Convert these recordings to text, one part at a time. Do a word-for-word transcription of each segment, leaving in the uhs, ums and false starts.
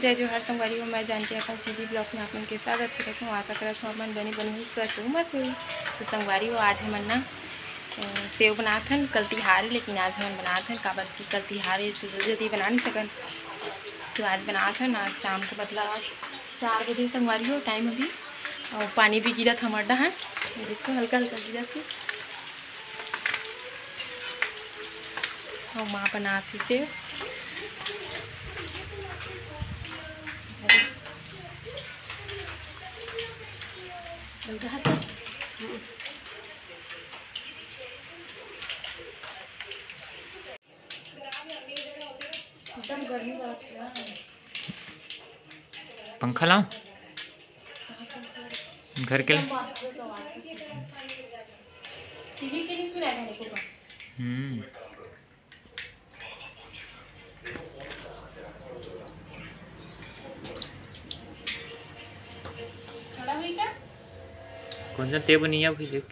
जय जोहर संगवारी हो। मैं जानकी अपन सी जी ब्लॉक में आप लोग के स्वागत करत हूँ। आशा करत हूँ अपन बनी बनी हुई स्वस्थ हूँ मस्त हुई। तो संगवारी हो, आज हमन ना सेव बनात हन, कल तिहार है लेकिन आज हमन बनात हन काबर की कल तिहार है तो जल्दी जल्दी बना नहीं सकन। तो आज बनात हन, आज शाम को मतलब चार बजे संगवारी हो टाइम अभी। और पानी भी गिरत हमार डहन, देखो हल्का हल्का गिरत है। और माँ बनात ही सेव। पंखा लाऊं घर के लिए? हम्म कौन सा टेबल नहीं है अभी देख।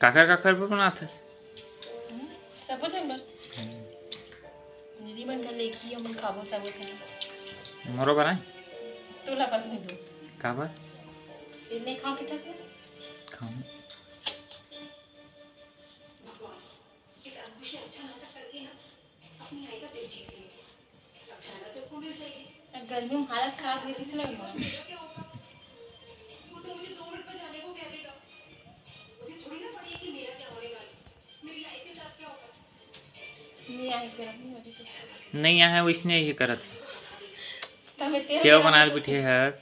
काकर काकर पे बनाते सब जंबर दीदी मन का लेखी हम खाबो सब थे मोरो बनाए तोला पास में दो काबर इतने खाओ कितना से खाओ इस आदमी से अच्छा नाटक करके ना अपनी आई का तेजी से सब खाना तो पूरी सही गर्मी में हालत खराब हुई थी इसलिए वो तो मुझे दो मिनट पर जाने को कह देगा। नहीं आया वो इसने ये करत है सेव बनाल बैठे हस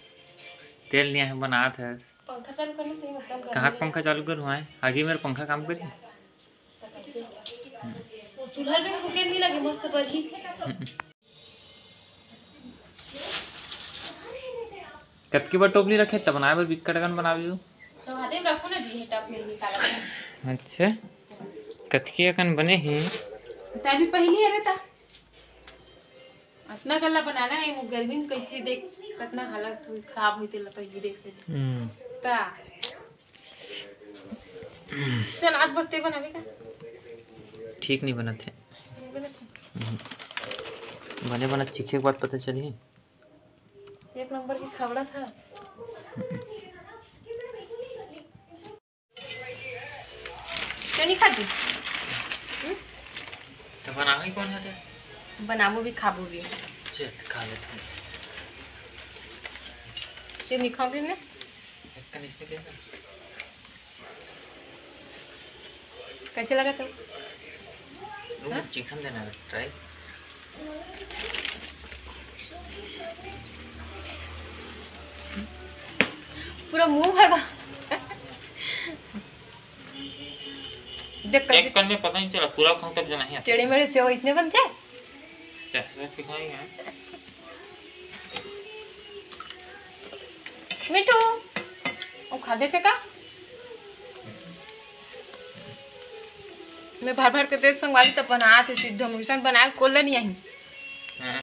तेल नहीं आया बनात हस। पंखा चालू करने से मतलब कहाँ पंखा चालू करूँ आए आगे मेरा पंखा काम करे चूल्हा पे फूके नहीं लगे मस्त पर ही कतकी बार टोपली रखे तब बनाए पर बिकट गन बनावे अच्छा कतकी अकन बने ही ताबी पहली है रहता अपना कला बनाना है। वो गर्मी कैसी देख कितना हालत हुई खराब हुई तेला पहली देख ता चल आज बस ते बनावे का ठीक नहीं बनाते बने बना चीखे के बाद पता चली एक नंबर की खबड़ा था। क्यों नहीं खाती तो बनाओ ही कौन है बनाबो भी खाबो भी चल खा लेते हैं ये निकाल देना एक कन इसमें देना कैसे लगा तो वो चिकन देना ट्राई पूरा मुंह भरवा एक कन में पता नहीं चला पूरा खाऊं तब जाना है टेढ़े मेढ़े सेव इसने बनते हैं मिठू वो खा दे चका मैं भर भर के तेज संगवाली तब बना थे सिद्धो मिशन बनाए कोल्ला नहीं आई।